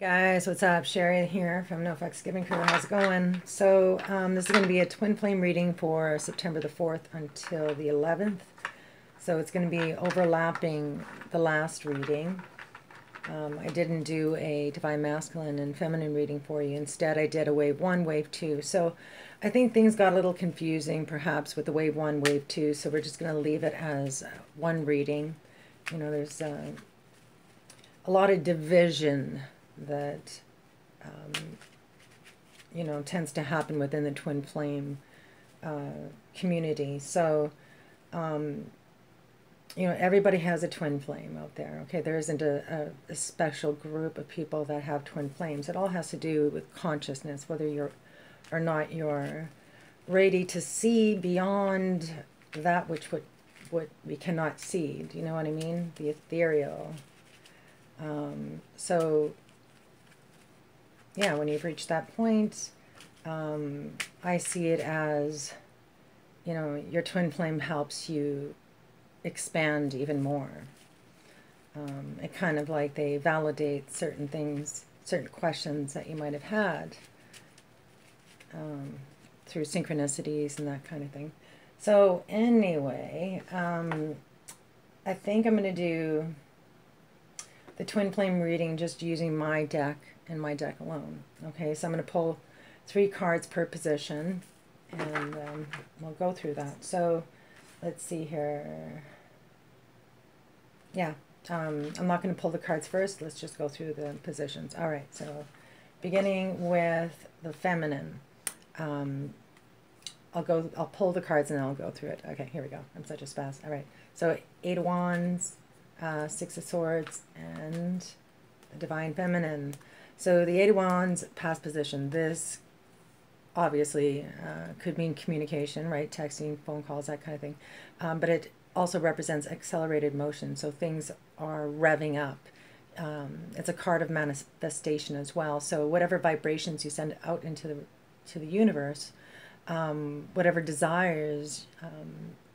Guys, what's up? Sherry here from NoFX Giving Crew. How's it going? So this is going to be a twin flame reading for September the 4th until the 11th. So it's going to be overlapping the last reading. I didn't do a Divine Masculine and Feminine reading for you. Instead, I did a Wave 1, Wave 2. So I think things got a little confusing perhaps with the Wave 1, Wave 2. So we're just going to leave it as one reading. You know, there's a lot of division that you know, tends to happen within the twin flame community. So you know, everybody has a twin flame out there, okay? There isn't a special group of people that have twin flames. It all has to do with consciousness, whether you're or not you're ready to see beyond that which what we cannot see. Do you know what I mean? The ethereal. So yeah, when you've reached that point, I see it as, you know, your twin flame helps you expand even more. It kind of like they validate certain things, certain questions that you might have had through synchronicities and that kind of thing. So anyway, I think I'm going to do the twin flame reading just using my deck and my deck alone. Okay, so I'm going to pull 3 cards per position, and we'll go through that. So let's see here. Yeah, I'm not going to pull the cards first. Let's just go through the positions. All right, so beginning with the feminine. I'll pull the cards and then I'll go through it. Okay, here we go. I'm such a spaz. All right, so 8 of Wands, 6 of Swords, and the Divine Feminine. So the 8 of Wands, past position. This obviously could mean communication, right? Texting, phone calls, that kind of thing. But it also represents accelerated motion. So things are revving up. It's a card of manifestation as well. So whatever vibrations you send out into the universe, whatever desires,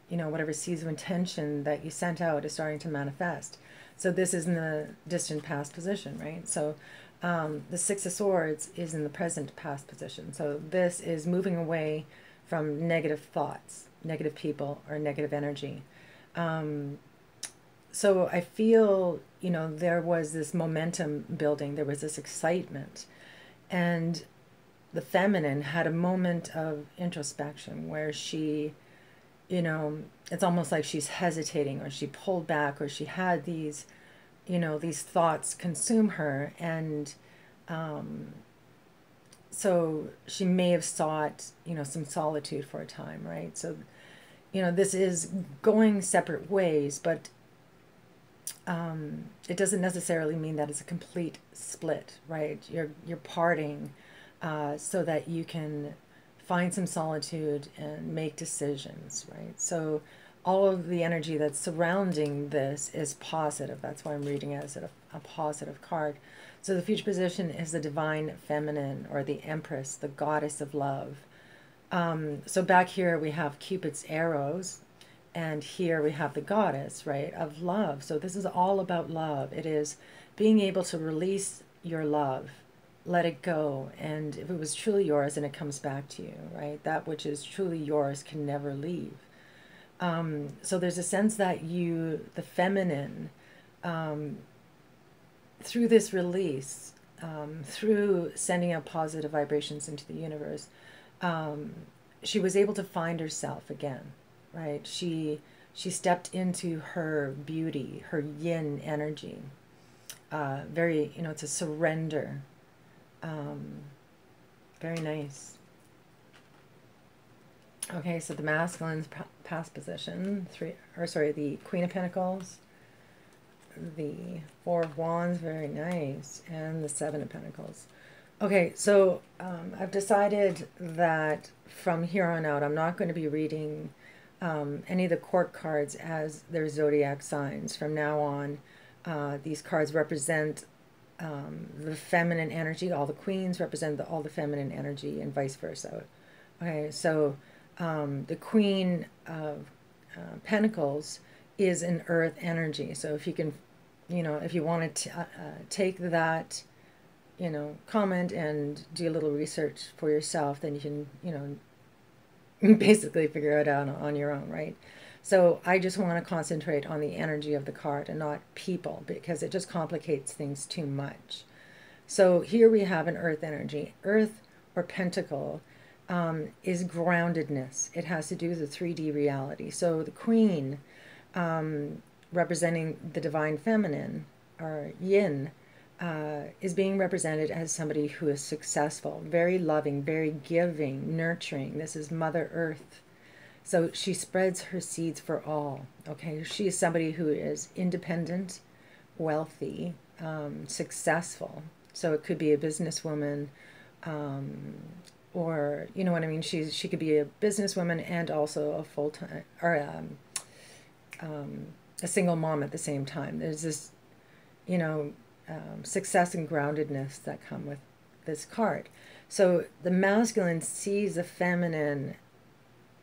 you know, whatever seeds of intention that you sent out is starting to manifest. So this is in the distant past position, right? So the 6 of Swords is in the present past position. So this is moving away from negative thoughts, negative people, or negative energy. So I feel, you know, there was this momentum building. There was this excitement. And the feminine had a moment of introspection where she, you know, it's almost like she's hesitating, or she pulled back, or she had these, you know, these thoughts consume her. And so she may have sought, you know, some solitude for a time, right? So, you know, this is going separate ways, but it doesn't necessarily mean that it's a complete split, right? You're parting so that you can find some solitude and make decisions, right? So all of the energy that's surrounding this is positive. That's why I'm reading it as a positive card. So the future position is the Divine Feminine, or the Empress, the goddess of love. So back here we have Cupid's arrows, and here we have the goddess, right, of love. So this is all about love. It is being able to release your love, let it go, and if it was truly yours, and it comes back to you, right? That which is truly yours can never leave. So there's a sense that you, the feminine, through this release, through sending out positive vibrations into the universe, she was able to find herself again, right? She stepped into her beauty, her yin energy. Very, you know, it's a surrender. Very nice. Okay, so the masculine's past position, the Queen of Pentacles, the 4 of Wands, very nice, and the 7 of Pentacles. Okay, so I've decided that from here on out, I'm not going to be reading any of the court cards as their zodiac signs. From now on, these cards represent the feminine energy. All the queens represent all the feminine energy, and vice versa. Okay, so the Queen of Pentacles is an earth energy. So if you can, you know, if you want to take that you know, comment and do a little research for yourself, then you can, you know, basically figure it out on your own, right? So I just want to concentrate on the energy of the card and not people, because it just complicates things too much. So here we have an earth energy. Earth or pentacle is groundedness. It has to do with the 3D reality. So the queen representing the divine feminine or yin is being represented as somebody who is successful, very loving, very giving, nurturing. This is Mother Earth. So she spreads her seeds for all. Okay, she is somebody who is independent, wealthy, successful. So it could be a businesswoman, or you know what I mean. She could be a businesswoman and also a full-time or a single mom at the same time. There's this, you know, success and groundedness that come with this card. So the masculine sees the feminine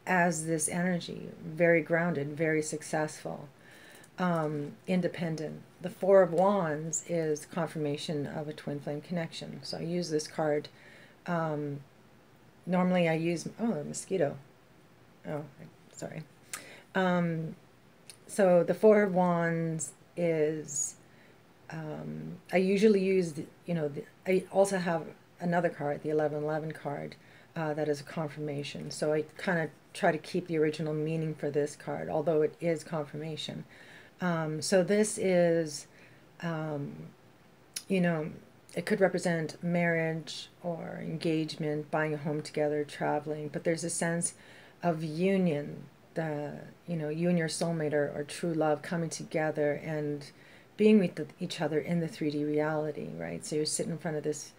as this energy, very grounded, very successful, independent. The Four of Wands is confirmation of a twin flame connection. So I use this card. Normally I use, oh, a mosquito. Oh, sorry. So the Four of Wands is, I usually use, I also have another card, the 1111 card, that is a confirmation. So I kind of try to keep the original meaning for this card, although it is confirmation. So this is, you know, it could represent marriage or engagement, buying a home together, traveling, but there's a sense of union, you know, you and your soulmate or true love coming together and being with each other in the 3D reality, right? So you're sitting in front of this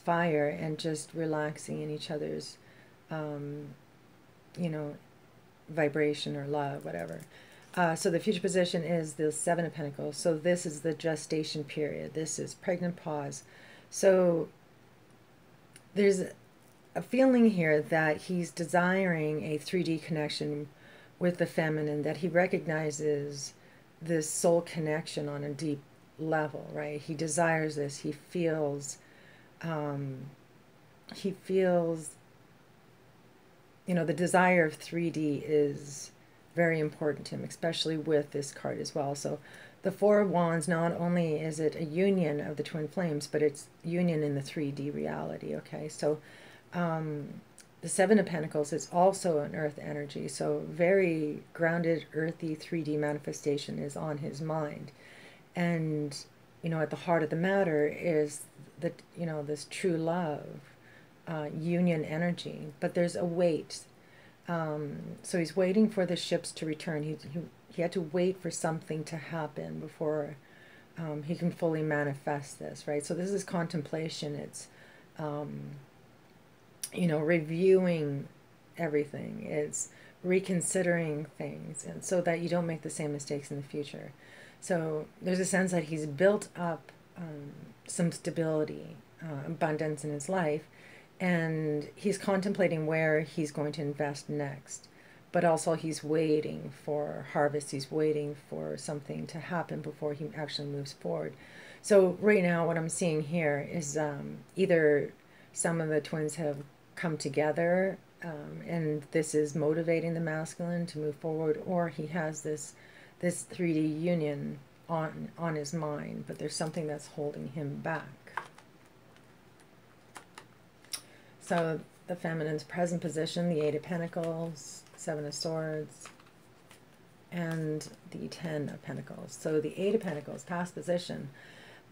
fire and just relaxing in each other's, you know, vibration or love, whatever. So the future position is the Seven of Pentacles. So this is the gestation period. This is pregnant pause. So there's a feeling here that he's desiring a 3D connection with the feminine, that he recognizes this soul connection on a deep level, right? He desires this. He feels, you know, the desire of 3D is very important to him, especially with this card as well. So the Four of Wands, not only is it a union of the twin flames, but it's union in the 3D reality, okay? So the Seven of Pentacles is also an earth energy, so very grounded, earthy 3D manifestation is on his mind. And, you know, at the heart of the matter is the, you know, this true love, union energy, but there's a weight. So he's waiting for the ships to return. He had to wait for something to happen before he can fully manifest this, right? So this is contemplation. It's, you know, reviewing everything. It's reconsidering things, and so that you don't make the same mistakes in the future. So there's a sense that he's built up some stability, abundance in his life, and he's contemplating where he's going to invest next, but also he's waiting for harvest. He's waiting for something to happen before he actually moves forward. So right now what I'm seeing here is either some of the twins have come together and this is motivating the masculine to move forward, or he has this 3D union on his mind, but there's something that's holding him back. So the feminine's present position, the Eight of Pentacles, Seven of Swords, and the Ten of Pentacles. So the Eight of Pentacles, past position.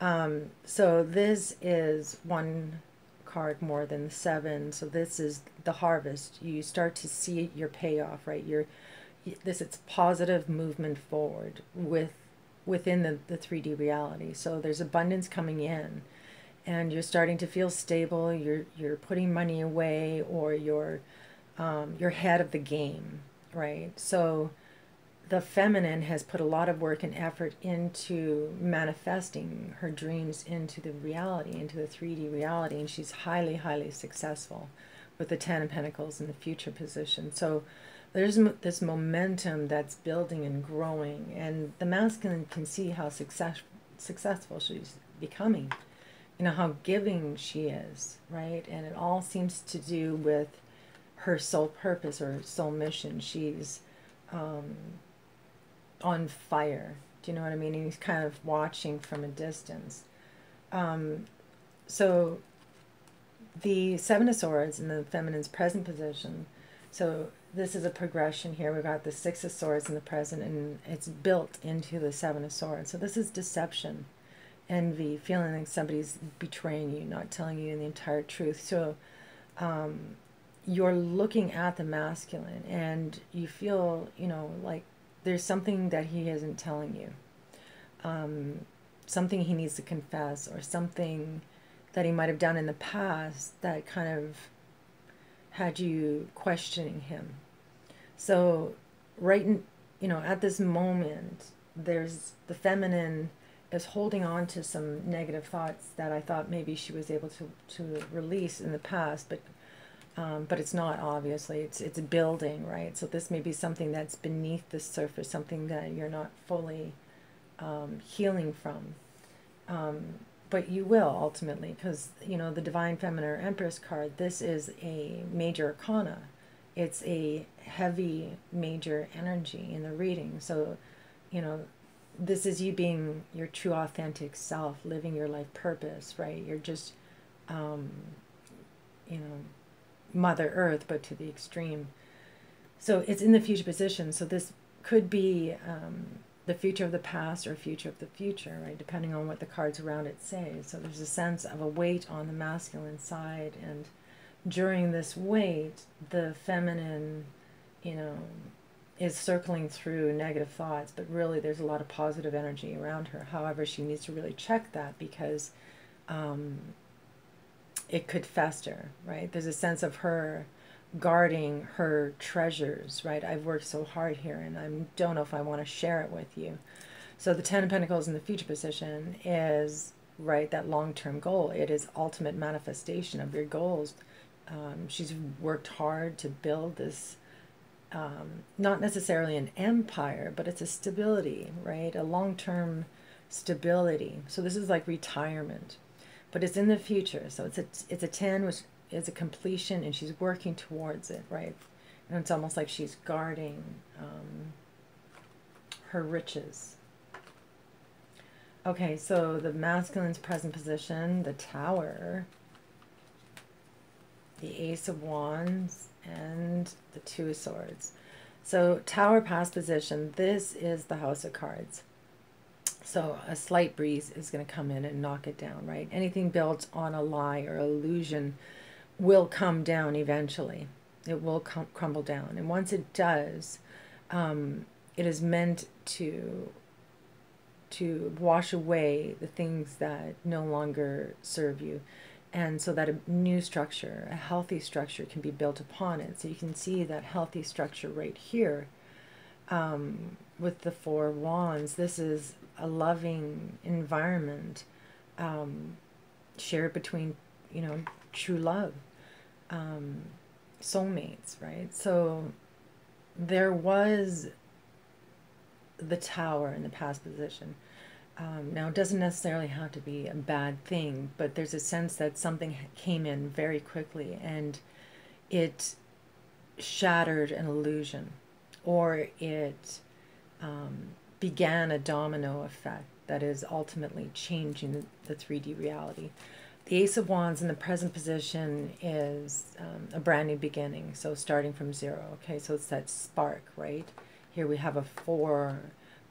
So this is one card more than the seven. So this is the harvest. You start to see your payoff, right? It's positive movement forward within the 3D reality. So there's abundance coming in, and you're starting to feel stable. You're putting money away, or you're ahead of the game, right? So the feminine has put a lot of work and effort into manifesting her dreams into the reality, into the 3D reality, and she's highly, highly successful with the Ten of Pentacles in the future position. So there's this momentum that's building and growing, and the masculine can see how successful she's becoming. you know, how giving she is, right? And it all seems to do with her soul purpose or soul mission. She's on fire. Do you know what I mean? And he's kind of watching from a distance. So the Seven of Swords in the feminine's present position. So this is a progression here. We've got the Six of Swords in the present, and it's built into the Seven of Swords. So this is deception, envy, feeling like somebody's betraying you, not telling you the entire truth. So you're looking at the masculine, and you feel, you know, like there's something that he isn't telling you. Something he needs to confess, or something that he might have done in the past that kind of had you questioning him. So right in, you know, at this moment, there's the feminine is holding on to some negative thoughts that I thought maybe she was able to release in the past, but it's not, obviously. It's building, right? So this may be something that's beneath the surface, something that you're not fully healing from. But you will ultimately, because, you know, the Divine Feminine or Empress card, this is a major arcana. It's a heavy major energy in the reading. So, you know, this is you being your true authentic self, living your life purpose, right? You're just, you know, Mother Earth, but to the extreme. So it's in the future position. So this could be the future of the past or future of the future, right? Depending on what the cards around it say. So there's a sense of a weight on the masculine side, and during this weight, the feminine, you know, is circling through negative thoughts, but really there's a lot of positive energy around her. However, she needs to really check that, because it could fester, right? There's a sense of her guarding her treasures, right? I've worked so hard here, and I don't know if I want to share it with you. So the Ten of Pentacles in the future position is, right, that long-term goal. It is ultimate manifestation of your goals. She's worked hard to build this, not necessarily an empire, but it's a stability, right? A long-term stability. So this is like retirement, but it's in the future. So it's a 10, which is a completion, and she's working towards it, right? And it's almost like she's guarding her riches. Okay, so the masculine's present position, the Tower, the Ace of Wands, and the Two of Swords. So Tower past position, this is the House of Cards. So a slight breeze is going to come in and knock it down, right? Anything built on a lie or illusion will come down eventually. It will crumble down. And once it does, it is meant to wash away the things that no longer serve you. And so that a new structure, a healthy structure, can be built upon it. So you can see that healthy structure right here with the Four of Wands. This is a loving environment shared between, you know, true love, soulmates, right? So there was the Tower in the past position. Now it doesn't necessarily have to be a bad thing, but there's a sense that something came in very quickly and it shattered an illusion, or it began a domino effect that is ultimately changing the 3D reality. The Ace of Wands in the present position is a brand new beginning, so starting from zero, okay? So it's that spark, right? Here we have a four,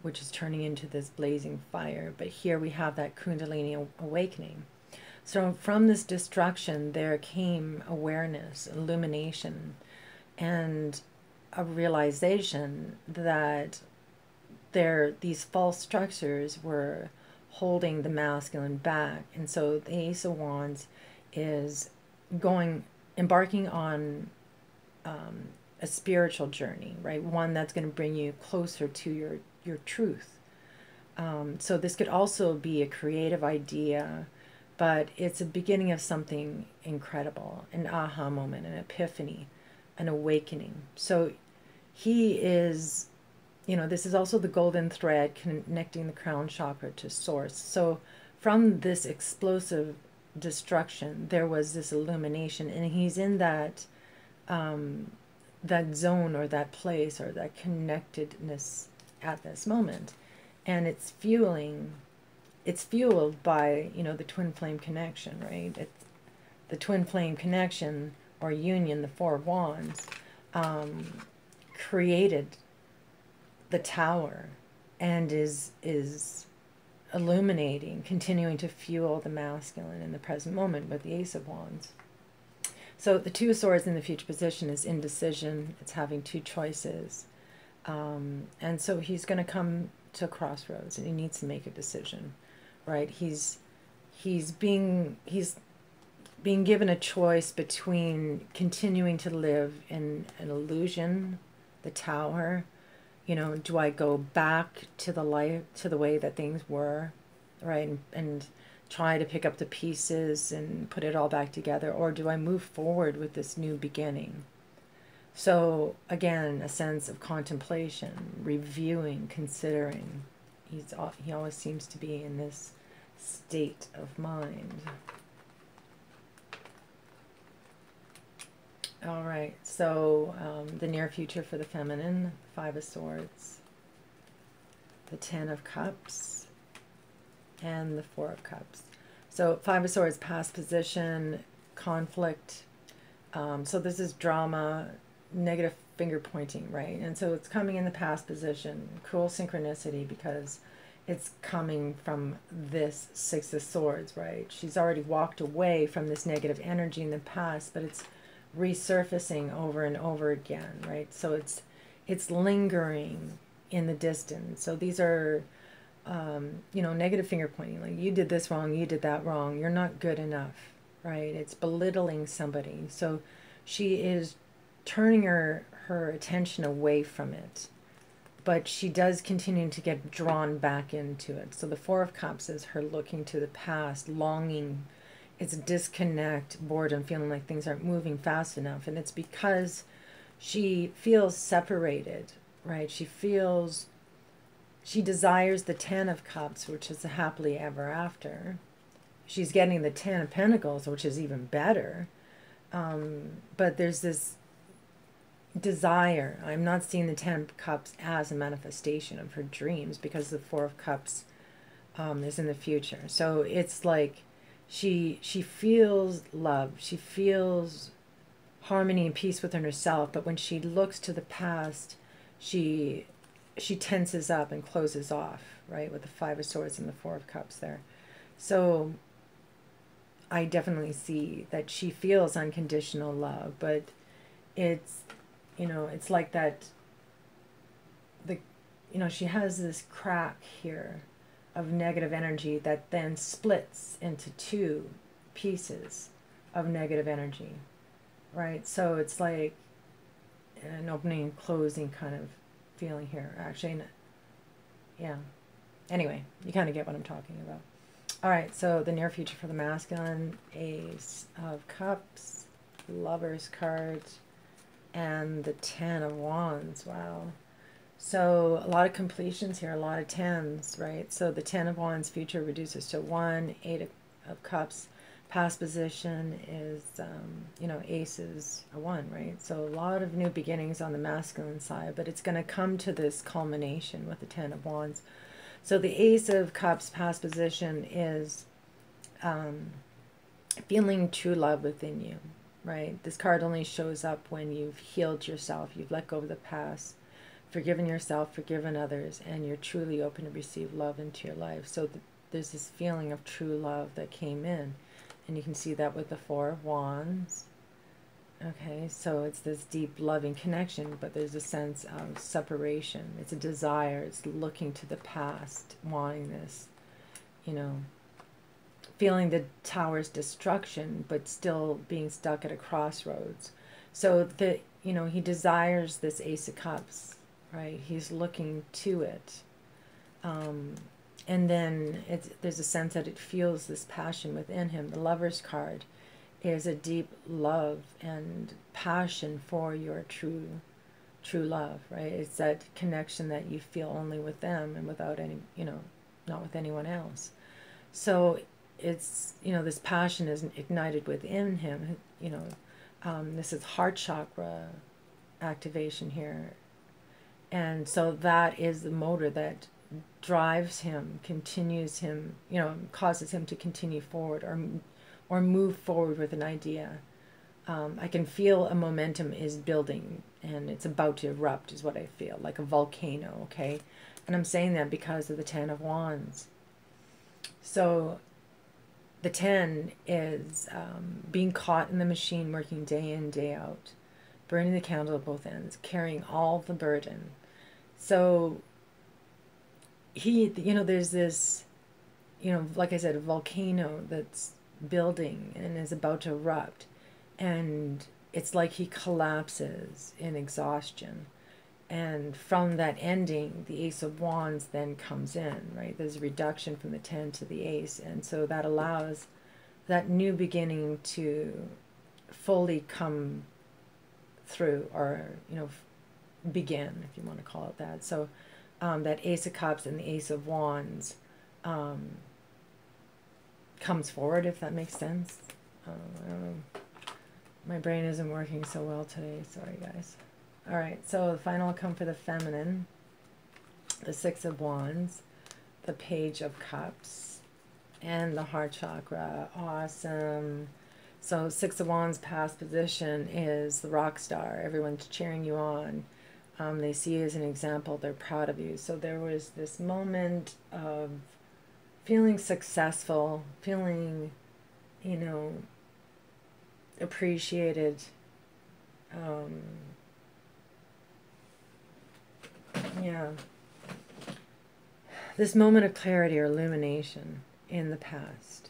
which is turning into this blazing fire, but here we have that Kundalini awakening. So from this destruction, there came awareness, illumination, and a realization that these false structures were holding the masculine back. And so the Ace of Wands is embarking on a spiritual journey, right? One that's going to bring you closer to your truth. So this could also be a creative idea, but it's a beginning of something incredible, an aha moment, an epiphany, an awakening. So he is, you know, this is also the golden thread connecting the crown chakra to source. So from this explosive destruction, there was this illumination, and he's in that that zone or that place or that connectedness at this moment, and it's fueled by, you know, the twin flame connection, right? It's the twin flame connection or union, the Four of Wands, created the Tower and is illuminating, continuing to fuel the masculine in the present moment with the Ace of Wands. So the Two of Swords in the future position is indecision. It's having two choices. And so he's going to come to a crossroads, and he needs to make a decision, right? He's being given a choice between continuing to live in an illusion, the Tower. You know, do I go back to the life, to the way that things were, right? And try to pick up the pieces and put it all back together, or do I move forward with this new beginning? So again, a sense of contemplation, reviewing, considering. He always seems to be in this state of mind. All right, so the near future for the feminine, Five of Swords, the Ten of Cups, and the Four of Cups. So Five of Swords, past position, conflict. So this is drama, negative finger pointing, right? And so it's coming in the past position. Cool synchronicity, because it's coming from this Six of Swords, right? She's already walked away from this negative energy in the past, but it's resurfacing over and over again, right? So it's lingering in the distance. So these are you know, negative finger pointing, like you did this wrong, you did that wrong, you're not good enough, right? It's belittling somebody. So she is turning her attention away from it, but she does continue to get drawn back into it. So the Four of Cups is her looking to the past, longing. It's disconnect, boredom, feeling like things aren't moving fast enough, and it's because she feels separated, right? She desires the Ten of Cups, which is the happily ever after. She's getting the Ten of Pentacles, which is even better. But there's this desire. I'm not seeing the Ten of Cups as a manifestation of her dreams, because the Four of Cups is in the future. So it's like she feels love. She feels harmony and peace within herself. But when she looks to the past, she tenses up and closes off, right? With the Five of Swords and the Four of Cups there. So I definitely see that she feels unconditional love, but it's, you know, it's like that, you know, she has this crack here of negative energy that then splits into two pieces of negative energy, right? So it's like an opening and closing kind of feeling here, actually. Yeah. Anyway, you kind of get what I'm talking about. All right, so the near future for the masculine, Ace of Cups, Lover's card, and the Ten of Wands. Wow. So a lot of completions here, a lot of tens, right? So the Ten of Wands future reduces to one. Eight of Cups past position is, you know, Ace is a one, right? So a lot of new beginnings on the masculine side, but it's going to come to this culmination with the Ten of Wands. So the Ace of Cups past position is feeling true love within you, right? This card only shows up when you've healed yourself, you've let go of the past, forgiven yourself, forgiven others, and you're truly open to receive love into your life. So there's this feeling of true love that came in, and you can see that with the Four of Wands. Okay, so it's this deep loving connection, but there's a sense of separation. It's a desire. It's looking to the past, wanting this, you know, feeling the Tower's destruction, but still being stuck at a crossroads. So the, you know, he desires this Ace of Cups, right? He's looking to it, and then there's a sense that it fuels this passion within him. The Lover's card is a deep love and passion for your true love, right? It's that connection that you feel only with them and without any, you know, not with anyone else. So it's, you know, this passion is ignited within him, you know. This is heart chakra activation here. And so that is the motor that drives him, continues him, you know, causes him to continue forward or move forward with an idea. I can feel a momentum is building and it's about to erupt is what I feel, like a volcano, okay? And I'm saying that because of the 10 of Wands. So the 10 is being caught in the machine, working day in, day out, burning the candle at both ends, carrying all the burden. So he, you know, there's this, you know, like I said, a volcano that's building and is about to erupt. And it's like he collapses in exhaustion. And from that ending, the Ace of Wands then comes in, right? There's a reduction from the 10 to the Ace. And so that allows that new beginning to fully come through, or, you know, begin, if you want to call it that. So that Ace of Cups and the Ace of Wands comes forward, if that makes sense. I don't know. My brain isn't working so well today. Sorry, guys. All right, so the final come for the feminine. The Six of Wands, the Page of Cups, and the heart chakra. Awesome. So Six of Wands past position is the rock star. Everyone's cheering you on. They see you as an example. They're proud of you. So there was this moment of feeling successful, feeling, you know, appreciated. Yeah, this moment of clarity or illumination in the past.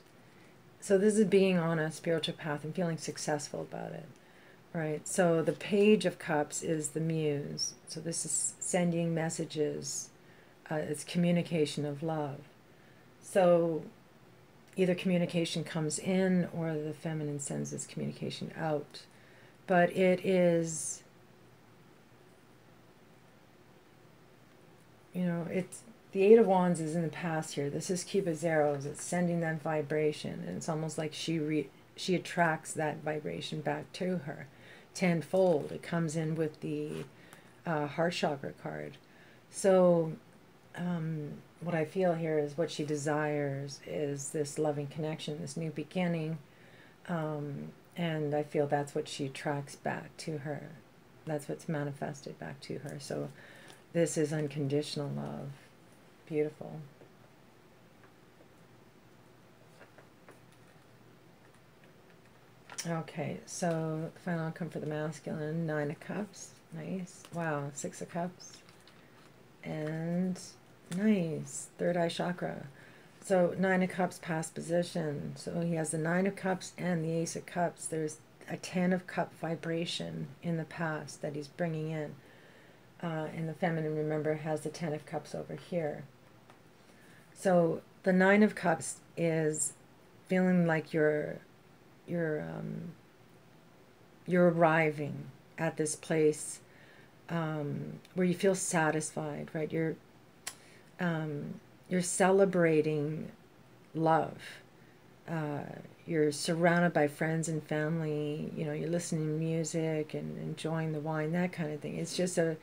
So this is being on a spiritual path and feeling successful about it, right? So the Page of Cups is the muse. So this is sending messages. It's communication of love. So either communication comes in or the feminine sends this communication out. But it is, you know, it's the Eight of Wands is in the past here. This is Cupid's arrows. It's sending that vibration. And it's almost like she attracts that vibration back to her tenfold. It comes in with the heart chakra card. So what I feel here is what she desires is this loving connection, this new beginning, and I feel that's what she attracts back to her. That's what's manifested back to her. So this is unconditional love. Beautiful. Okay, so final outcome for the masculine, Nine of Cups. Nice. Wow, Six of Cups. And nice, third eye chakra. So Nine of Cups past position. So he has the Nine of Cups and the Ace of Cups. There's a Ten of Cup vibration in the past that he's bringing in. And the feminine, remember, has the Ten of Cups over here. So the Nine of Cups is feeling like you're arriving at this place where you feel satisfied, right? You're celebrating love. You're surrounded by friends and family. You know, you're listening to music and enjoying the wine, that kind of thing. It's just a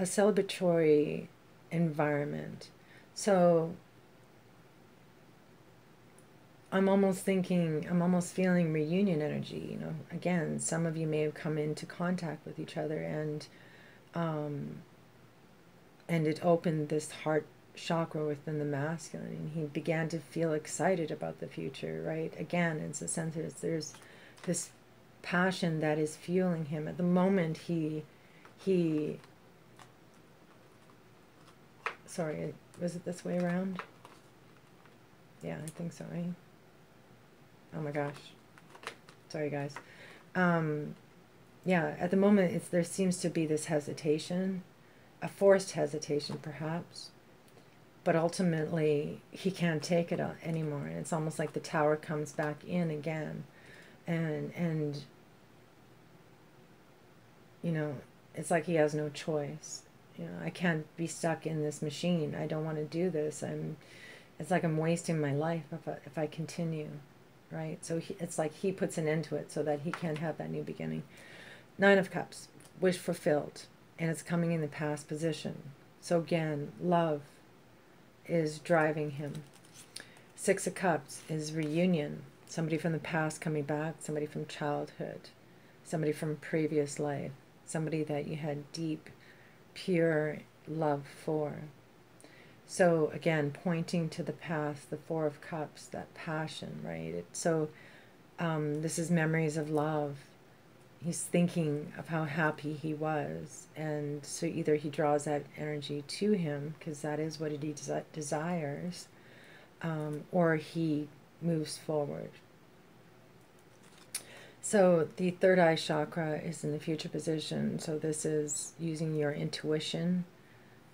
celebratory environment. So I'm almost feeling reunion energy. You know, again, some of you may have come into contact with each other, and it opened this heart chakra within the masculine, and he began to feel excited about the future, right? Again, it's a sense that there's this passion that is fueling him. At the moment, he sorry, was it this way around? Yeah, I think so, right? Oh my gosh. Sorry, guys. Yeah, at the moment, there seems to be this hesitation, a forced hesitation, perhaps. But ultimately, he can't take it anymore. And it's almost like the tower comes back in again. And you know, it's like he has no choice. You know, I can't be stuck in this machine. I don't want to do this. I'm, It's like I'm wasting my life if I continue, right? So it's like he puts an end to it so that he can have that new beginning. 9 of Cups, wish fulfilled, and it's coming in the past position. So again, love is driving him. 6 of Cups is reunion. Somebody from the past coming back, somebody from childhood, somebody from previous life, somebody that you had deep, pure love for. So again, pointing to the past, the 4 of Cups, that passion, right? This is memories of love. He's thinking of how happy he was. And so either he draws that energy to him, because that is what he desires, or he moves forward. So the third eye chakra is in the future position. So this is using your intuition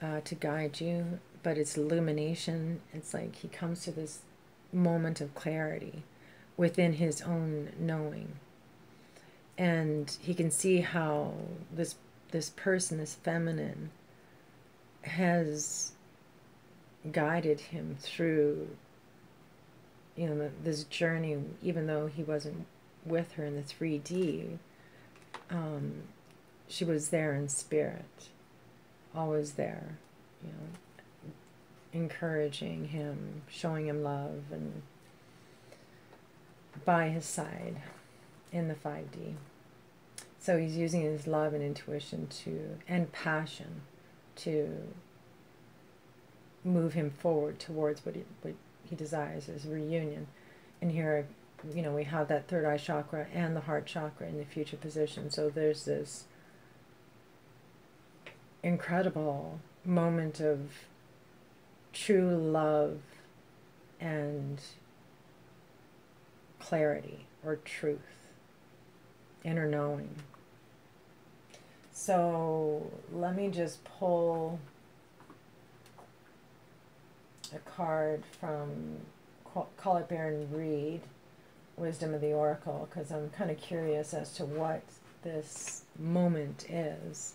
to guide you, but it's illumination. It's like he comes to this moment of clarity within his own knowing. And he can see how this person, this feminine, has guided him through, you know, this journey, even though he wasn't with her in the 3D, she was there in spirit, always there, you know, encouraging him, showing him love, and by his side in the 5D. So he's using his love and intuition to, and passion, to move him forward towards what he desires, is reunion. And here, you know, we have that third eye chakra and the heart chakra in the future position. So there's this incredible moment of true love and clarity or truth, inner knowing. So let me just pull a card from Call It Bear and Read Wisdom of the Oracle, because I'm kind of curious as to what this moment is.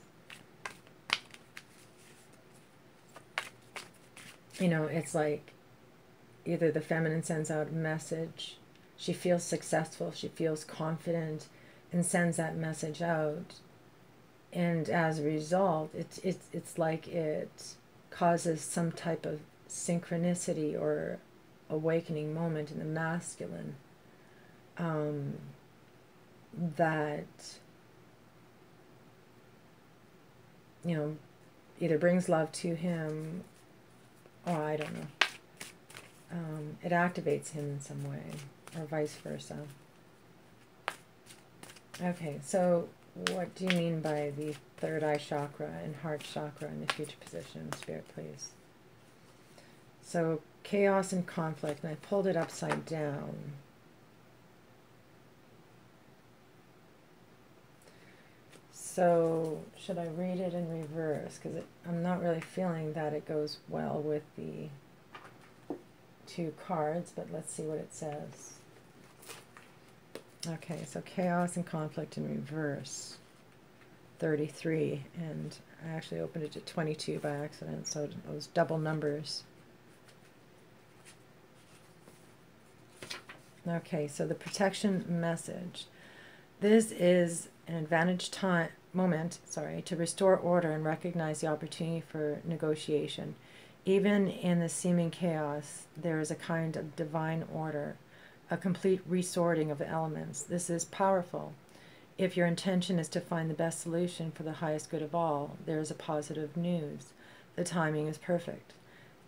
You know, it's like either the feminine sends out a message, she feels successful, she feels confident, and sends that message out, and as a result, it's like it causes some type of synchronicity or awakening moment in the masculine, that, you know, either brings love to him, or I don't know, it activates him in some way, or vice versa. Okay, so what do you mean by the third eye chakra and heart chakra in the future position, Spirit, please? So chaos and conflict, and I pulled it upside down. So should I read it in reverse? Because I'm not really feeling that it goes well with the two cards, but let's see what it says. Okay, so chaos and conflict in reverse, 33, and I actually opened it to 22 by accident, so those double numbers. Okay, so the protection message. This is an advantage time moment, sorry, to restore order and recognize the opportunity for negotiation. Even in the seeming chaos, there is a kind of divine order, a complete resorting of the elements. This is powerful. If your intention is to find the best solution for the highest good of all, there is a positive news. The timing is perfect.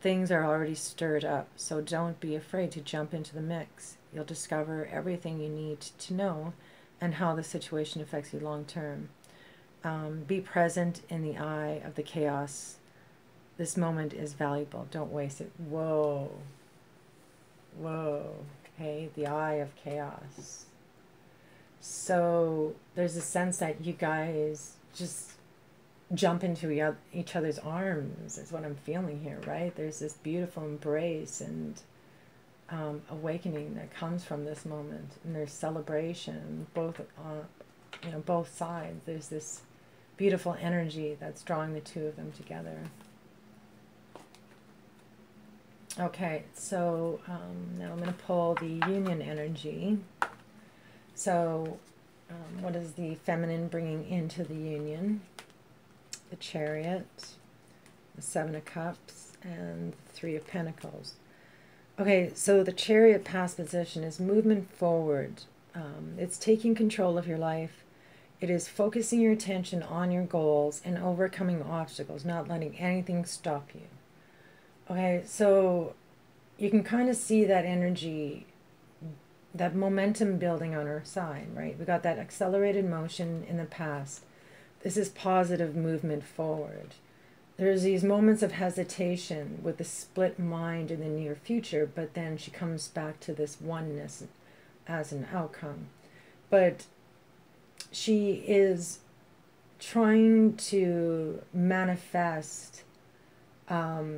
Things are already stirred up, so don't be afraid to jump into the mix. You'll discover everything you need to know and how the situation affects you long term. Be present in the eye of the chaos. This moment is valuable. Don't waste it. Whoa. Whoa. Okay, the eye of chaos. So there's a sense that you guys just jump into each other's arms is what I'm feeling here, right? There's this beautiful embrace and awakening that comes from this moment, and there's celebration, both you know, both sides. There's this beautiful energy that's drawing the two of them together. Okay, so now I'm going to pull the union energy. So what is the feminine bringing into the union? The Chariot, the Seven of Cups, and the Three of Pentacles. Okay, so the Chariot past position is movement forward. It's taking control of your life. It is focusing your attention on your goals and overcoming obstacles, not letting anything stop you. Okay, so you can kind of see that energy, that momentum building on our side, right? We got that accelerated motion in the past. This is positive movement forward. There's these moments of hesitation with the split mind in the near future, but then she comes back to this oneness as an outcome. But she is trying to manifest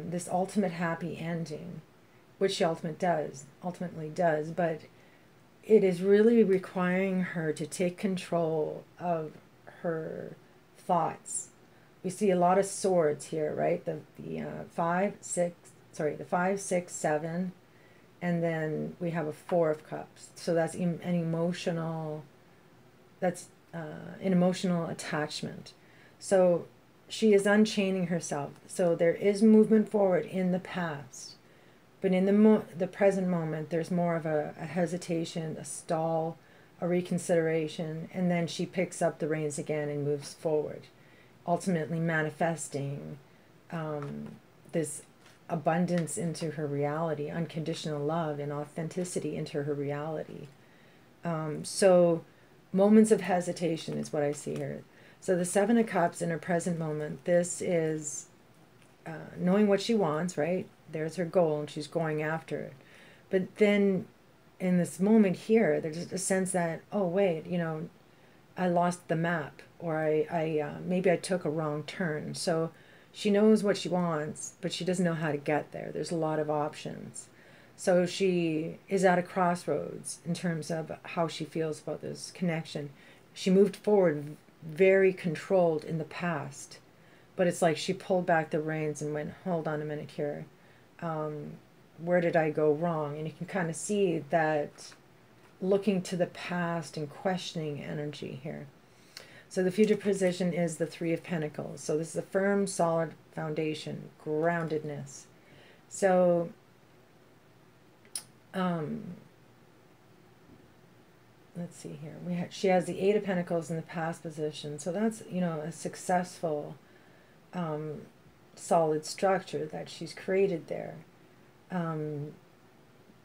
this ultimate happy ending, which she ultimately does, but it is really requiring her to take control of her thoughts. We see a lot of swords here, right? The 5, 6, 7, and then we have a 4 of cups. So that's an emotional attachment. So she is unchaining herself. So there is movement forward in the past, but in the present moment, there's more of a hesitation, a stall, a reconsideration, and then she picks up the reins again and moves forward, ultimately manifesting this abundance into her reality, unconditional love and authenticity into her reality. So moments of hesitation is what I see here. So the 7 of cups in her present moment, this is knowing what she wants, right? There's her goal and she's going after it. But then in this moment here, there's a sense that, oh wait, you know, I lost the map, or maybe I took a wrong turn. So she knows what she wants, but she doesn't know how to get there. There's a lot of options. So she is at a crossroads in terms of how she feels about this connection. She moved forward very controlled in the past, but it's like she pulled back the reins and went, hold on a minute here. Where did I go wrong? And you can kind of see that looking to the past and questioning energy here. So the future position is the 3 of Pentacles. So this is a firm, solid foundation, groundedness. So let's see here. She has the 8 of Pentacles in the past position. So that's, you know, a successful, solid structure that she's created there.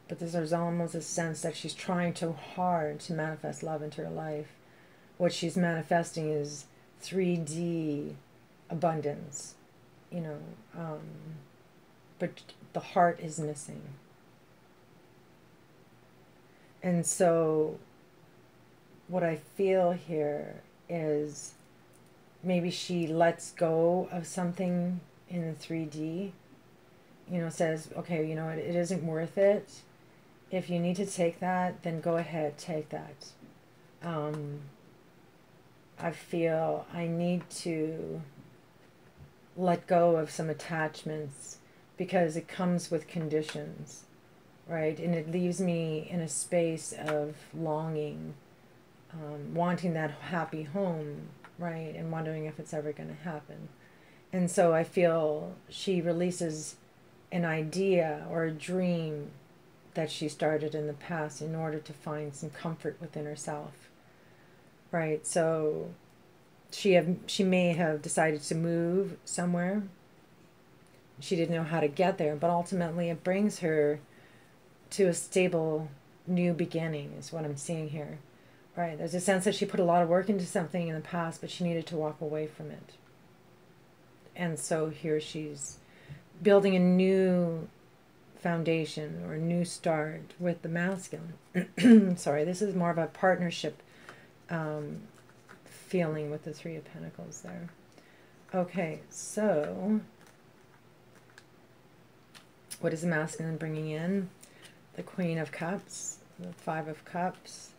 But there's almost a sense that she's trying too hard to manifest love into her life. What she's manifesting is 3D abundance, you know, but the heart is missing. And so what I feel here is maybe she lets go of something in the 3D, you know, says, okay, you know, it isn't worth it. If you need to take that, then go ahead, take that. I feel I need to let go of some attachments because it comes with conditions, right? And it leaves me in a space of longing, wanting that happy home, right? And wondering if it's ever going to happen. And so I feel she releases an idea or a dream that she started in the past in order to find some comfort within herself, right? So she may have decided to move somewhere. She didn't know how to get there, but ultimately it brings her to a stable new beginning is what I'm seeing here, right? There's a sense that she put a lot of work into something in the past, but she needed to walk away from it. And so here she's building a new foundation or a new start with the masculine. Sorry, this is more of a partnership feeling with the 3 of Pentacles there. Okay, so what is the masculine bringing in? The Queen of Cups, the 5 of Cups,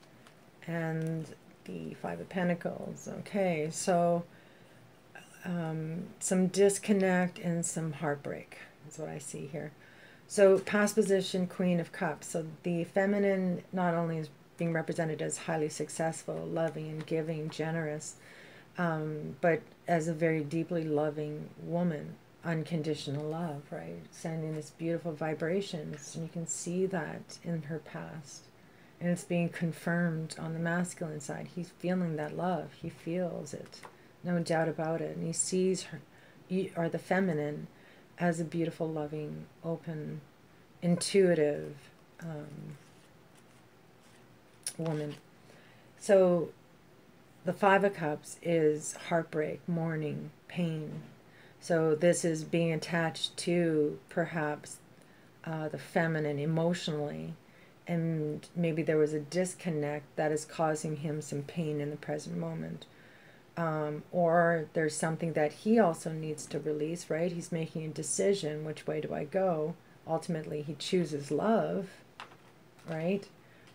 and the 5 of Pentacles. Okay, so some disconnect and some heartbreak is what I see here. So past position, Queen of Cups. So the feminine not only is being represented as highly successful, loving and giving, generous, but as a very deeply loving woman, unconditional love, right? Sending this beautiful vibrations, and you can see that in her past. And it's being confirmed on the masculine side. He's feeling that love. He feels it. No doubt about it. And he sees her, or the feminine, as a beautiful, loving, open, intuitive woman. So the Five of Cups is heartbreak, mourning, pain. So this is being attached to perhaps the feminine emotionally. And maybe there was a disconnect that is causing him some pain in the present moment. Or there's something that he also needs to release, right? He's making a decision, which way do I go? Ultimately, he chooses love, right?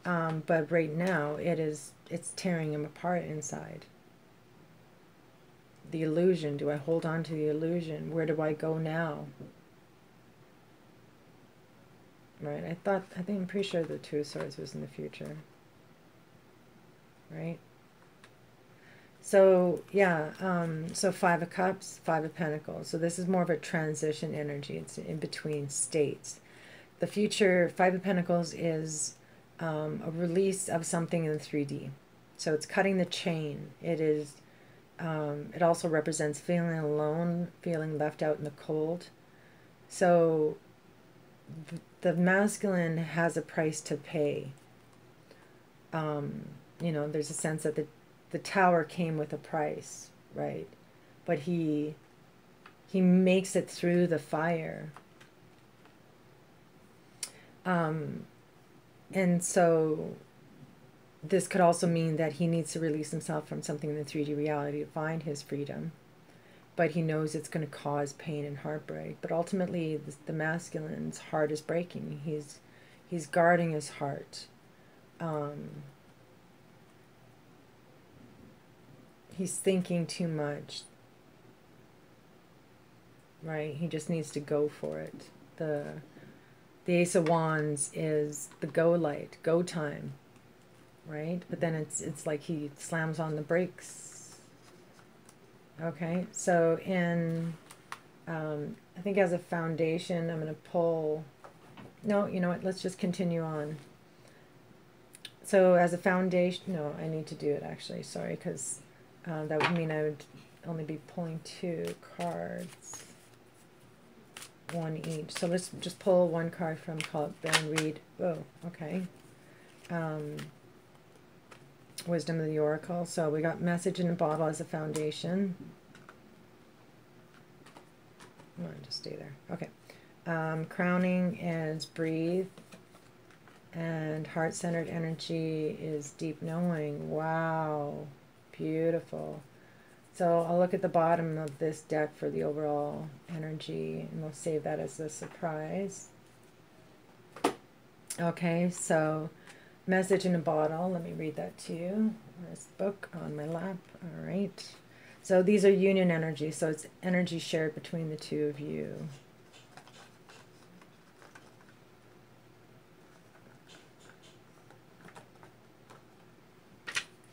But right now, it's tearing him apart inside. The illusion, do I hold on to the illusion? Where do I go now? Right, I'm pretty sure the Two of Swords was in the future, right? So, yeah, so Five of Cups, Five of Pentacles. So this is more of a transition energy. It's in between states. The future, Five of Pentacles, is a release of something in 3D. So it's cutting the chain. It is, it also represents feeling alone, feeling left out in the cold. So the masculine has a price to pay. You know, there's a sense that the tower came with a price, right? But he makes it through the fire. And so this could also mean that he needs to release himself from something in the 3D reality to find his freedom. But he knows it's going to cause pain and heartbreak. But ultimately, the masculine's heart is breaking. He's guarding his heart. He's thinking too much, right? He just needs to go for it. The Ace of Wands is the go light, go time, right? But then it's like he slams on the brakes. Okay, so in, I think as a foundation, I'm going to pull, no, you know what, let's just continue on. So as a foundation, no, I need to do it actually, sorry, because that would mean I would only be pulling 2 cards, one each. So let's just pull one card from Baron Reid. Whoa, okay. Wisdom of the Oracle. So we got message in a bottle as a foundation. I'm going to just stay there. Okay. Crowning is breathe. And heart-centered energy is deep knowing. Wow. Beautiful. So I'll look at the bottom of this deck for the overall energy, and we'll save that as a surprise. Okay, so message in a bottle. Let me read that to you. Where's the book? On my lap. All right. So these are union energy. So it's energy shared between the two of you.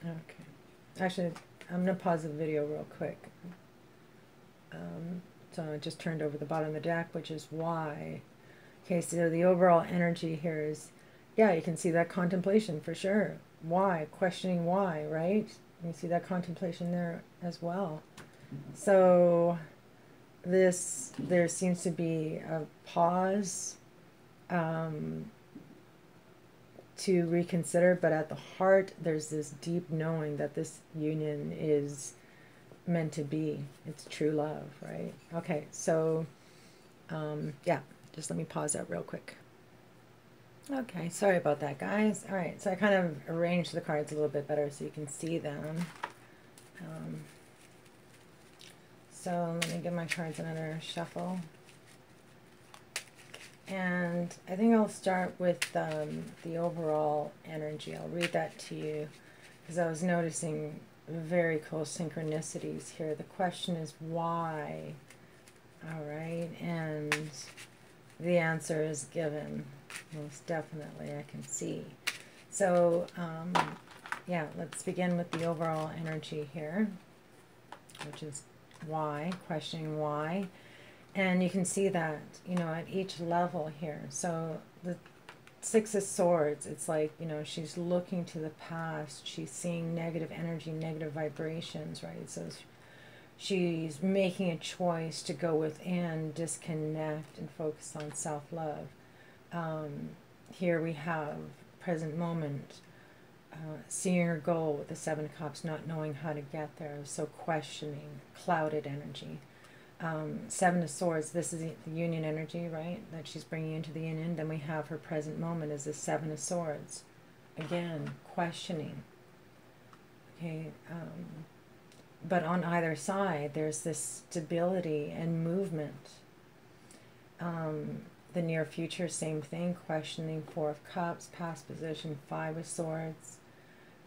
Okay. Actually, I'm going to pause the video real quick. So I just turned over the bottom of the deck, which is why. Okay, so the overall energy here is, yeah, you can see that contemplation for sure. Why? Questioning why, right? You see that contemplation there as well. So there seems to be a pause to reconsider, but at the heart, there's this deep knowing that this union is meant to be. It's true love, right? Okay, so yeah, just let me pause that real quick. Okay, sorry about that, guys. All right, so I kind of arranged the cards a little bit better so you can see them. So let me give my cards another shuffle. And I think I'll start with the overall energy. I'll read that to you because I was noticing very close synchronicities here. The question is why, all right? And the answer is given. Most definitely, I can see. So, yeah, let's begin with the overall energy here, which is why, questioning why. And you can see that, you know, at each level here. So the Six of Swords, it's like, you know, she's looking to the past. She's seeing negative energy, negative vibrations, right? So she's making a choice to go within, disconnect, and focus on self-love. Here we have present moment, seeing her goal with the Seven of Cups, not knowing how to get there. So questioning, clouded energy. Seven of Swords, this is the union energy, right, that she's bringing into the union. Then we have her present moment is the Seven of Swords. Again, questioning. Okay, but on either side, there's this stability and movement. The near future, same thing, questioning. Four of Cups, past position, Five of Swords.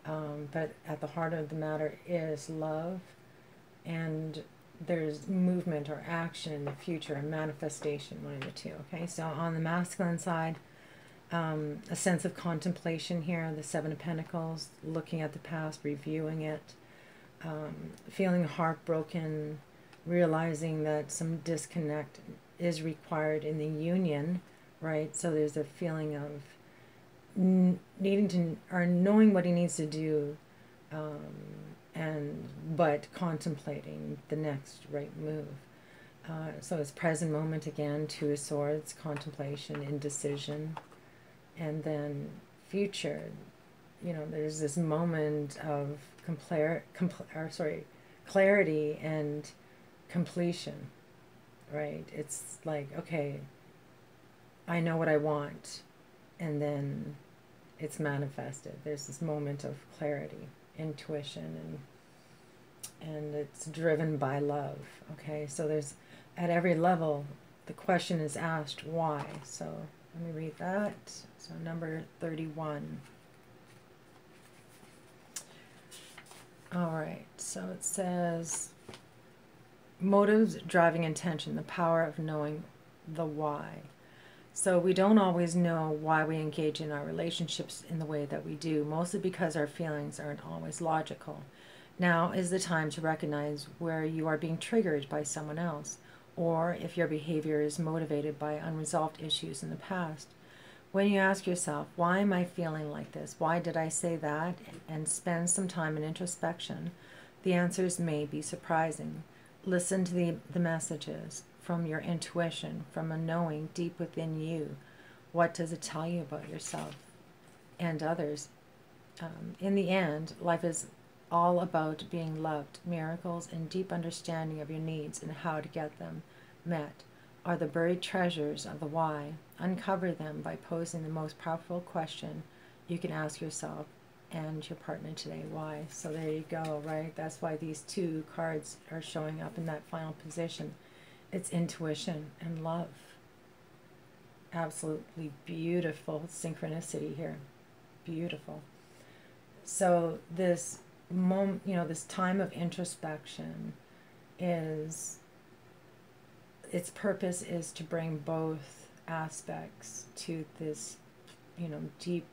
But at the heart of the matter is love, and there's movement or action in the future, and manifestation, one of the two. Okay, so on the masculine side, a sense of contemplation here, the Seven of Pentacles, looking at the past, reviewing it, feeling heartbroken, realizing that some disconnect is required in the union, right? So there's a feeling of needing to, or knowing what he needs to do, but contemplating the next right move. So it's present moment again, Two of Swords, contemplation, indecision. And then future, you know, there's this moment of clarity and completion, right? It's like, okay, I know what I want, and then it's manifested. There's this moment of clarity, intuition, and it's driven by love. Okay, so there's, at every level, the question is asked why. So let me read that. So number 31. All right, so it says motives driving intention, the power of knowing the why. So we don't always know why we engage in our relationships in the way that we do, mostly because our feelings aren't always logical. Now is the time to recognize where you are being triggered by someone else, or if your behavior is motivated by unresolved issues in the past. When you ask yourself, why am I feeling like this? Why did I say that? And spend some time in introspection, the answers may be surprising. Listen to the messages from your intuition, from a knowing deep within you. What does it tell you about yourself and others? In the end, life is all about being loved. Miracles and deep understanding of your needs and how to get them met are the buried treasures of the why. Uncover them by posing the most powerful question you can ask yourself and your partner today, why? So there you go, right? That's why these two cards are showing up in that final position. It's intuition and love. Absolutely beautiful synchronicity here. Beautiful. So this moment, you know, this time of introspection is, its purpose is to bring both aspects to this, you know, deep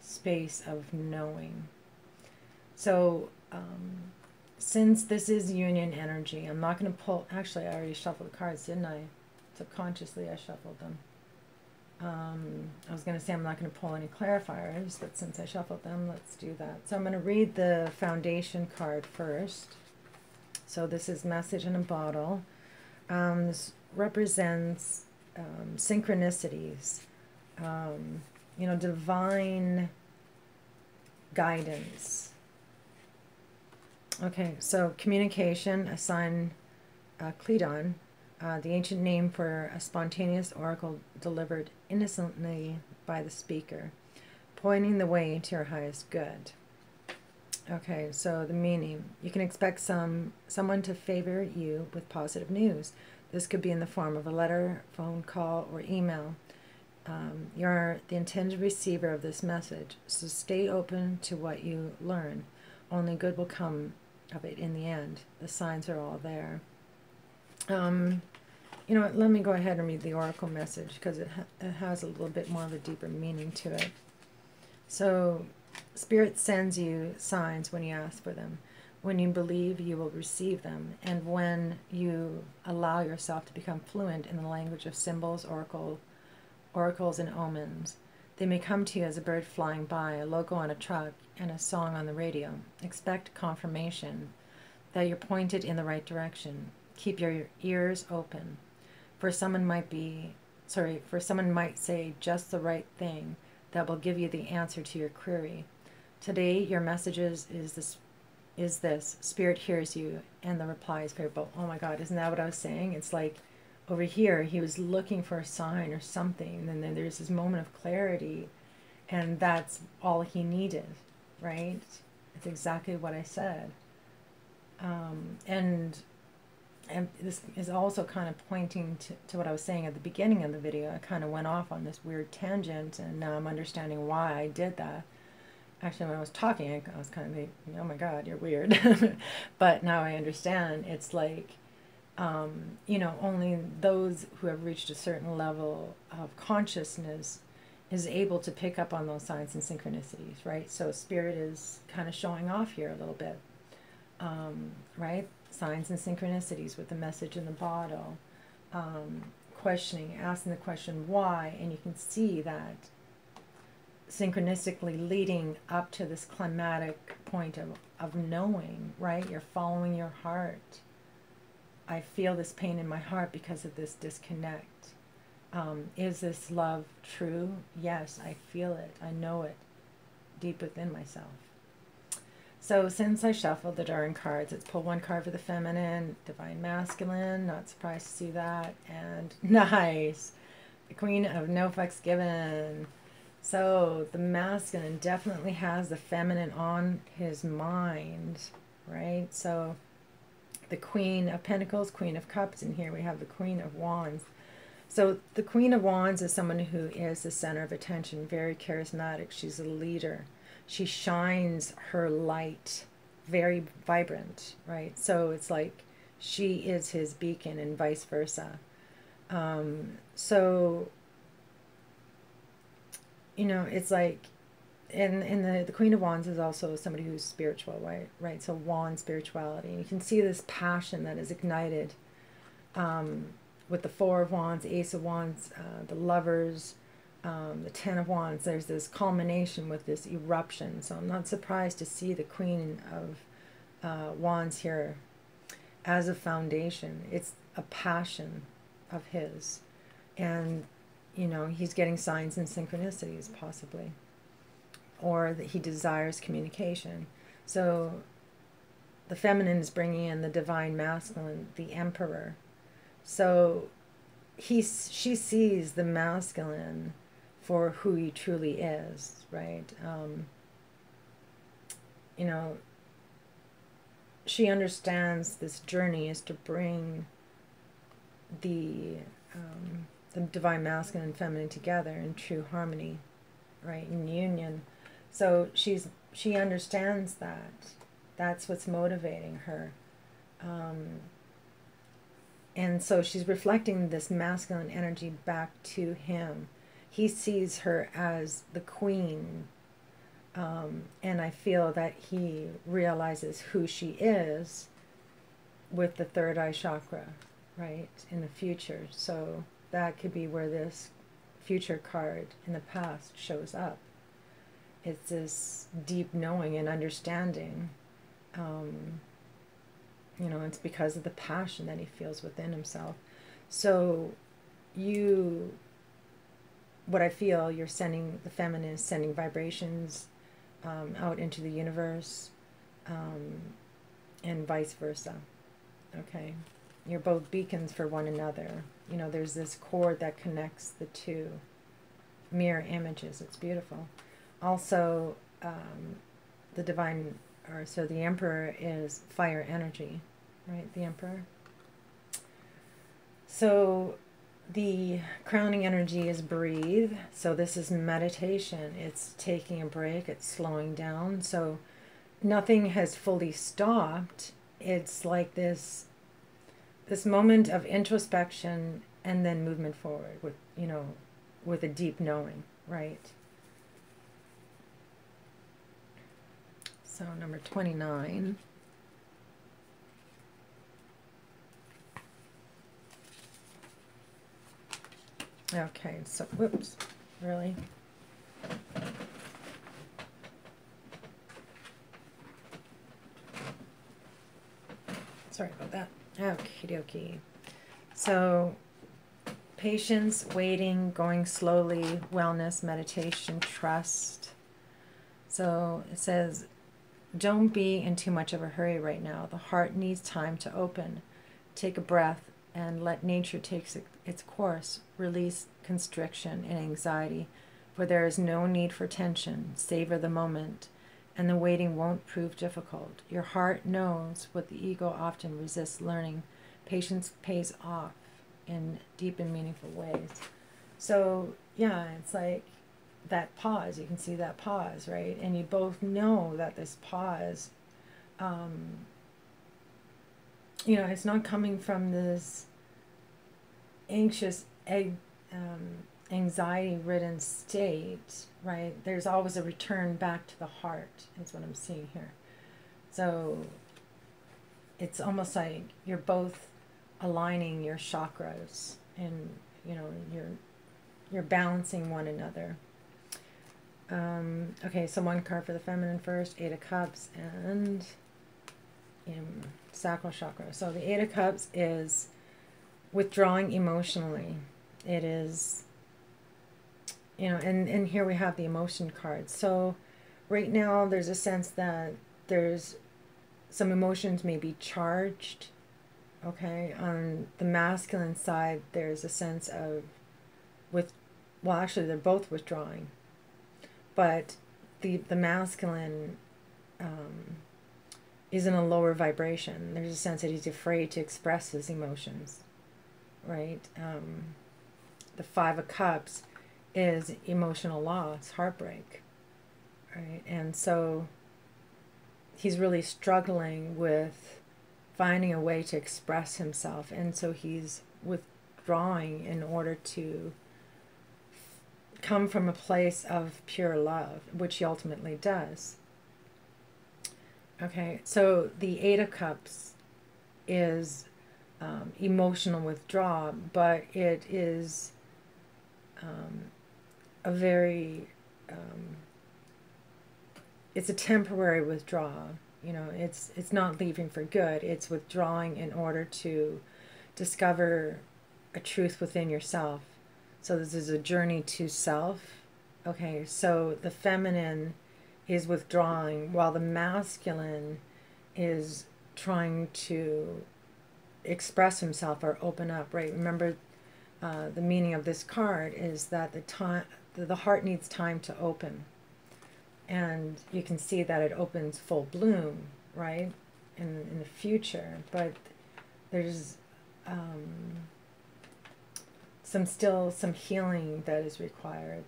space of knowing. So, since this is union energy, I'm not going to pull... Actually, I already shuffled the cards, didn't I? Subconsciously, I shuffled them. I was going to say I'm not going to pull any clarifiers, but since I shuffled them, let's do that. So I'm going to read the foundation card first. So this is Message in a Bottle. This represents synchronicities, you know, divine guidance. Okay, so communication, a sign, Cledon, the ancient name for a spontaneous oracle delivered innocently by the speaker, pointing the way to your highest good. Okay, so the meaning, you can expect someone to favor you with positive news. This could be in the form of a letter, phone call, or email. You're the intended receiver of this message, so stay open to what you learn. Only good will come of it in the end. The signs are all there. You know what, let me go ahead and read the oracle message, because it has a little bit more of a deeper meaning to it. So, Spirit sends you signs when you ask for them. When you believe, you will receive them. And when you allow yourself to become fluent in the language of symbols, oracles, and omens, they may come to you as a bird flying by, a logo on a truck, and a song on the radio. Expect confirmation that you're pointed in the right direction. Keep your ears open, for someone might say just the right thing that will give you the answer to your query. Today, your messages is this. Spirit hears you, and the reply is favorable. Oh my God, isn't that what I was saying? It's like over here, he was looking for a sign or something, and then there's this moment of clarity, and that's all he needed, right? It's exactly what I said. And this is also kind of pointing to what I was saying at the beginning of the video. I kind of went off on this weird tangent, and now I'm understanding why I did that. Actually, when I was talking, I was kind of like, oh my God, you're weird. But now I understand. It's like, you know, only those who have reached a certain level of consciousness is able to pick up on those signs and synchronicities, right? So Spirit is kind of showing off here a little bit, right? Signs and synchronicities with the message in the bottle, questioning, asking the question why, and you can see that synchronistically leading up to this climatic point of knowing, right? You're following your heart. I feel this pain in my heart because of this disconnect. Is this love true? Yes, I feel it. I know it deep within myself. So since I shuffled the darn cards, let's pull one card for the feminine, Divine Masculine, not surprised to see that, and nice, the Queen of No Fucks Given. So the masculine definitely has the feminine on his mind, right? So the Queen of Pentacles, Queen of Cups, and here we have the Queen of Wands. So the Queen of Wands is someone who is the center of attention, very charismatic, she's a leader. She shines her light, very vibrant, right? So it's like she is his beacon and vice versa. So, you know, it's like, and the Queen of Wands is also somebody who's spiritual, right? So wand spirituality. And you can see this passion that is ignited with the Four of Wands, Ace of Wands, the Lovers, the Ten of Wands. There's this culmination with this eruption. So I'm not surprised to see the Queen of Wands here as a foundation. It's a passion of his. And, you know, he's getting signs and synchronicities, possibly. Or that he desires communication. So the feminine is bringing in the Divine Masculine, the Emperor. So she sees the masculine for who he truly is, right? You know, she understands this journey is to bring the Divine Masculine and Feminine together in true harmony, right, in union. So she understands that. That's what's motivating her. And so she's reflecting this masculine energy back to him. He sees her as the queen, and I feel that he realizes who she is with the third eye chakra, right, in the future. So that could be where this future card in the past shows up. It's this deep knowing and understanding. You know, it's because of the passion that he feels within himself. So what I feel, you're sending, the feminine is sending vibrations out into the universe, and vice versa, okay? You're both beacons for one another. You know, there's this cord that connects the two mirror images. It's beautiful. Also, the Emperor is fire energy, right? The Emperor. So the crowning energy is breathe. So this is meditation. It's taking a break. It's slowing down. So nothing has fully stopped. It's like this this moment of introspection and then movement forward with, you know, with a deep knowing, right? So number 29. Okay, so, whoops, really? Sorry about that. Okie dokie. So, patience, waiting, going slowly, wellness, meditation, trust. So, it says, don't be in too much of a hurry right now. The heart needs time to open. Take a breath and let nature take its course. Release constriction and anxiety, for there is no need for tension. Savor the moment, and the waiting won't prove difficult. Your heart knows what the ego often resists learning. Patience pays off in deep and meaningful ways. So, yeah, it's like, that pause, you can see that pause, right? And you both know that this pause, you know, it's not coming from this anxious, anxiety-ridden state, right? There's always a return back to the heart, is what I'm seeing here. So it's almost like you're both aligning your chakras and, you know, you're balancing one another. Okay, so one card for the feminine first, Eight of Cups and sacral chakra. So the Eight of Cups is withdrawing emotionally. It is, you know, and here we have the emotion card. So right now there's a sense that there's some emotions may be charged, okay? On the masculine side, there's a sense of, well, actually they're both withdrawing. But the masculine is in a lower vibration. There's a sense that he's afraid to express his emotions, right? The Five of Cups is emotional loss, heartbreak, right? And so he's really struggling with finding a way to express himself. And so he's withdrawing in order to come from a place of pure love, which he ultimately does. Okay, so the Eight of Cups is emotional withdrawal, but it is a very, it's a temporary withdrawal. You know, it's not leaving for good. It's withdrawing in order to discover a truth within yourself. So this is a journey to self. Okay, so the feminine is withdrawing while the masculine is trying to express himself or open up, right? Remember, the meaning of this card is that the heart needs time to open. And you can see that it opens full bloom, right? In the future, but there's, still some healing that is required.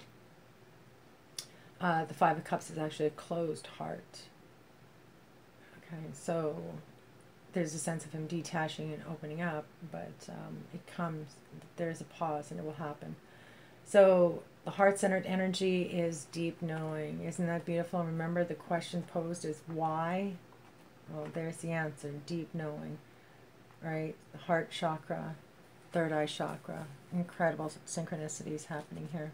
The Five of Cups is actually a closed heart. Okay, so there's a sense of him detaching and opening up, but it comes, there's a pause and it will happen. So the heart-centered energy is deep knowing. Isn't that beautiful? Remember, the question posed is why? Well, there's the answer, deep knowing, right? The heart chakra, third eye chakra. Incredible synchronicities happening here.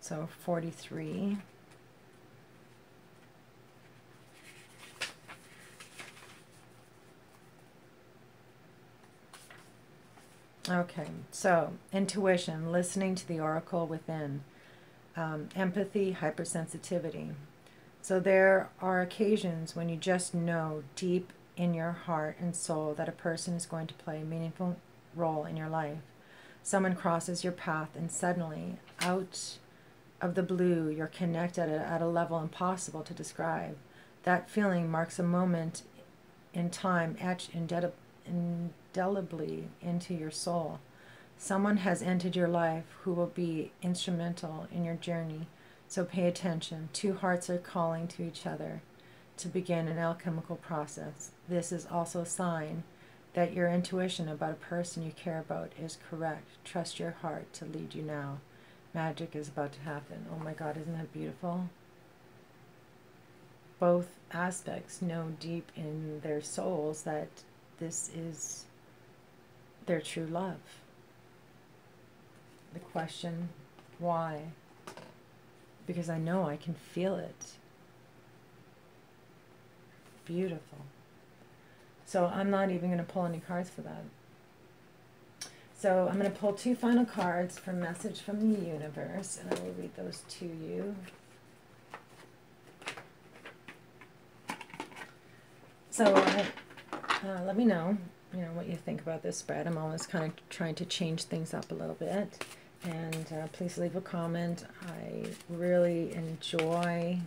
So 43. Okay, so intuition, listening to the oracle within, empathy, hypersensitivity. So there are occasions when you just know deep in your heart and soul that a person is going to play a meaningful role in your life. Someone crosses your path and suddenly, out of the blue, you're connected at a level impossible to describe. That feeling marks a moment in time etched indelibly into your soul. Someone has entered your life who will be instrumental in your journey, so pay attention. Two hearts are calling to each other to begin an alchemical process. This is also a sign that your intuition about a person you care about is correct. Trust your heart to lead you now. Magic is about to happen. Oh my God, isn't that beautiful? Both aspects know deep in their souls that this is their true love. The question, why? Because I know I can feel it. Beautiful. So I'm not even going to pull any cards for that. So I'm going to pull two final cards for message from the universe, and I will read those to you. So let me know, what you think about this spread. I'm always kind of trying to change things up a little bit. And please leave a comment. I really enjoy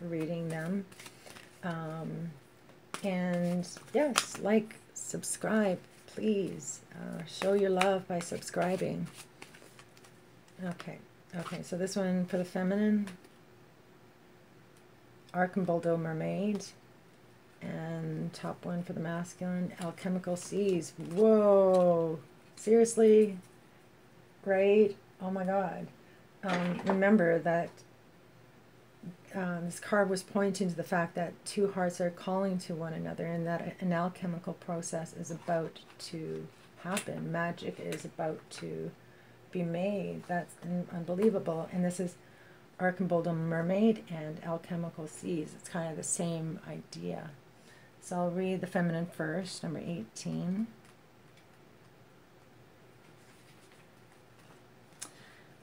reading them. And yes, like, subscribe, please. Show your love by subscribing. Okay, so this one for the feminine. Archimboldo Mermaid. And top one for the masculine. Alchemical Seas. Whoa! Seriously? Right? Oh my God. Remember that this card was pointing to the fact that two hearts are calling to one another, and that an alchemical process is about to happen. Magic is about to be made. That's unbelievable. And this is Archimboldo Mermaid and Alchemical Seas. It's kind of the same idea. So I'll read the feminine first, number 18.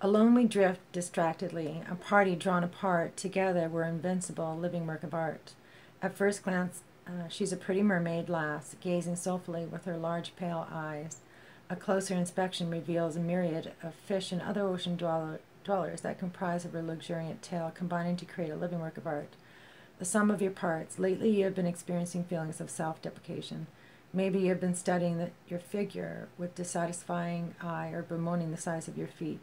Alone we drift distractedly, a party drawn apart. Together we're invincible, living work of art. At first glance, she's a pretty mermaid lass, gazing soulfully with her large pale eyes. A closer inspection reveals a myriad of fish and other ocean dwellers that comprise of her luxuriant tail, combining to create a living work of art. The sum of your parts. Lately you have been experiencing feelings of self-deprecation. Maybe you have been studying your figure with dissatisfying eye, or bemoaning the size of your feet.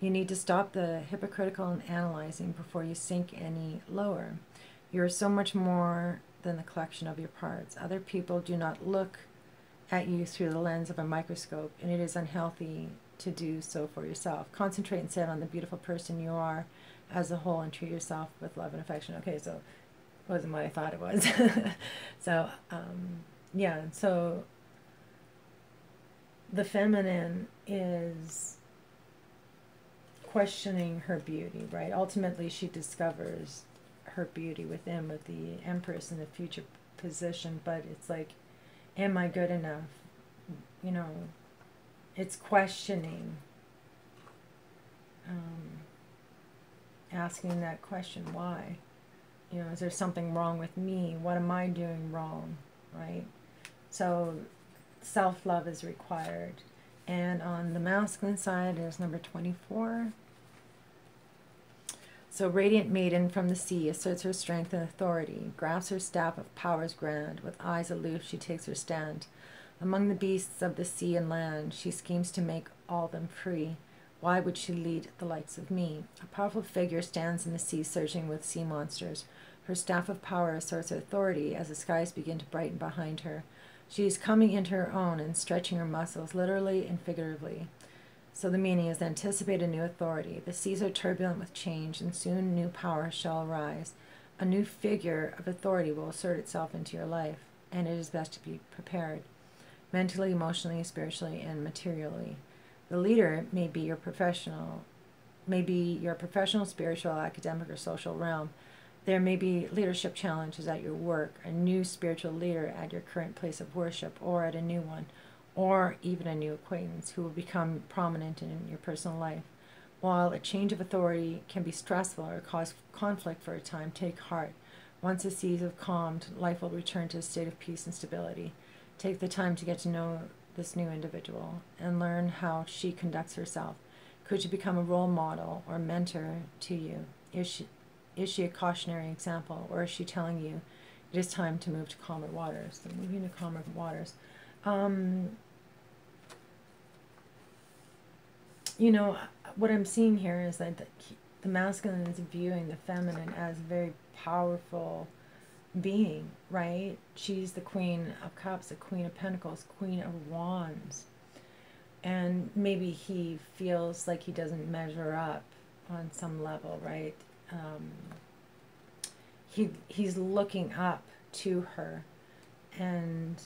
You need to stop the hypocritical and analyzing before you sink any lower. You are so much more than the collection of your parts. Other people do not look at you through the lens of a microscope, and it is unhealthy to do so for yourself. Concentrate instead on the beautiful person you are as a whole, and treat yourself with love and affection. Okay, so it wasn't what I thought it was. So, yeah, so the feminine is questioning her beauty, right? Ultimately, she discovers her beauty within, with the Empress in the future position. But it's like, am I good enough? You know, it's questioning, asking that question, why? You know, is there something wrong with me? What am I doing wrong, right? So self-love is required. And on the masculine side, there's number 24. So, radiant maiden from the sea asserts her strength and authority, grasps her staff of powers grand, with eyes aloof she takes her stand. Among the beasts of the sea and land, she schemes to make all them free. Why would she lead the likes of me? A powerful figure stands in the sea, searching with sea monsters. Her staff of power asserts her authority as the skies begin to brighten behind her. She is coming into her own and stretching her muscles, literally and figuratively. So the meaning is, anticipate a new authority. The seas are turbulent with change, and soon new power shall arise. A new figure of authority will assert itself into your life, and it is best to be prepared, mentally, emotionally, spiritually, and materially. The leader may be your professional, spiritual, academic, or social realm. There may be leadership challenges at your work, a new spiritual leader at your current place of worship, or at a new one, or even a new acquaintance who will become prominent in your personal life. While a change of authority can be stressful or cause conflict for a time, take heart. Once the seas have calmed, life will return to a state of peace and stability. Take the time to get to know this new individual and learn how she conducts herself. Could she become a role model or mentor to you? Is she a cautionary example, or is she telling you it is time to move to calmer waters? So moving to calmer waters. You know, what I'm seeing here is that the masculine is viewing the feminine as a very powerful being, right? She's the Queen of Cups, the Queen of Pentacles, Queen of Wands. And maybe he feels like he doesn't measure up on some level, right? He's looking up to her and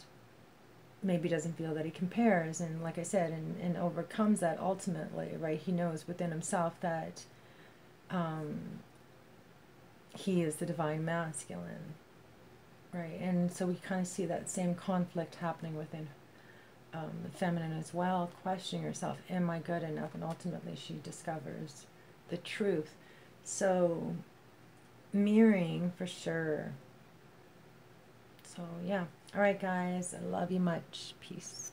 maybe doesn't feel that he compares, and like I said, and overcomes that ultimately, right? He knows within himself that he is the Divine Masculine, right? And so we kind of see that same conflict happening within the Feminine as well, questioning herself, am I good enough? And ultimately she discovers the truth. So mirroring for sure. So yeah. All right, guys. I love you much. Peace.